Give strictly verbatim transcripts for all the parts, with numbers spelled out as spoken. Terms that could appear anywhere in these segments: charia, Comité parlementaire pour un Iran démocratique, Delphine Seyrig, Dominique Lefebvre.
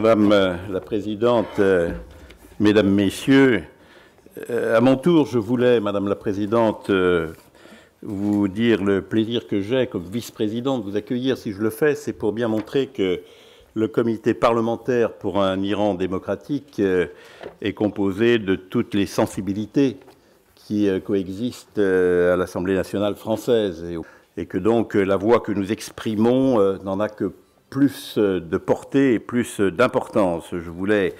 Madame la Présidente, euh, Mesdames, Messieurs, euh, à mon tour, je voulais, Madame la Présidente, euh, vous dire le plaisir que j'ai comme vice-présidente de vous accueillir. Si je le fais, c'est pour bien montrer que le comité parlementaire pour un Iran démocratique euh, est composé de toutes les sensibilités qui euh, coexistent euh, à l'Assemblée nationale française et, et que donc euh, la voix que nous exprimons euh, n'en a que plus de portée et plus d'importance. Je voulais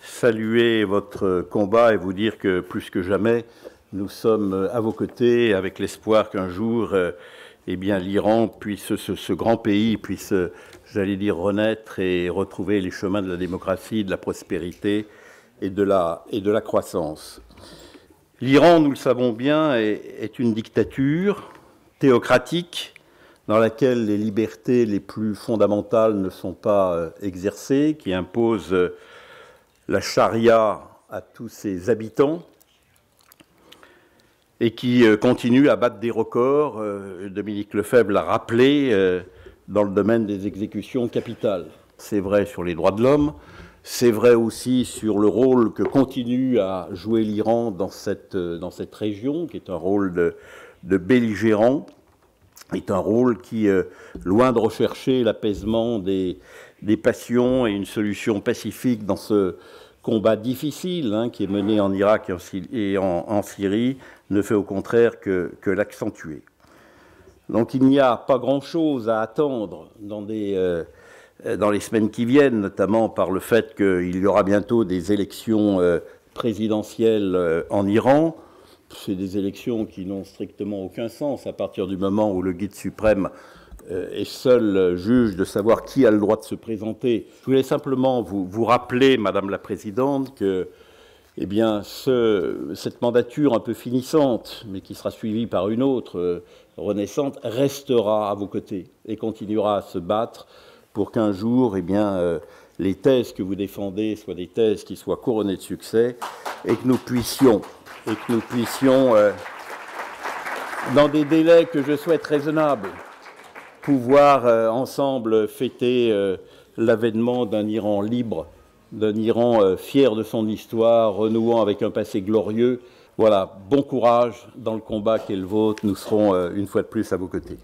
saluer votre combat et vous dire que, plus que jamais, nous sommes à vos côtés avec l'espoir qu'un jour, eh bien, l'Iran puisse, ce, ce grand pays puisse, j'allais dire, renaître et retrouver les chemins de la démocratie, de la prospérité et de la, et de la croissance. L'Iran, nous le savons bien, est, est une dictature théocratique, dans laquelle les libertés les plus fondamentales ne sont pas exercées, qui impose la charia à tous ses habitants et qui continue à battre des records. Dominique Lefebvre l'a rappelé dans le domaine des exécutions capitales. C'est vrai sur les droits de l'homme, c'est vrai aussi sur le rôle que continue à jouer l'Iran dans cette, dans cette région, qui est un rôle de, de belligérant, est un rôle qui, euh, loin de rechercher l'apaisement des, des passions et une solution pacifique dans ce combat difficile hein, qui est mené en Irak et en, en Syrie, ne fait au contraire que, que l'accentuer. Donc il n'y a pas grand-chose à attendre dans, des, euh, dans les semaines qui viennent, notamment par le fait qu'il y aura bientôt des élections euh, présidentielles euh, en Iran. C'est des élections qui n'ont strictement aucun sens à partir du moment où le guide suprême est seul juge de savoir qui a le droit de se présenter. Je voulais simplement vous, vous rappeler, Madame la Présidente, que eh bien, ce, cette mandature un peu finissante, mais qui sera suivie par une autre euh, renaissante, restera à vos côtés et continuera à se battre pour qu'un jour, eh bien, euh, les thèses que vous défendez soient des thèses qui soient couronnées de succès et que nous puissions... et que nous puissions, euh, dans des délais que je souhaite raisonnables, pouvoir euh, ensemble fêter euh, l'avènement d'un Iran libre, d'un Iran euh, fier de son histoire, renouant avec un passé glorieux. Voilà, bon courage dans le combat qu'est le vôtre. Nous serons euh, une fois de plus à vos côtés.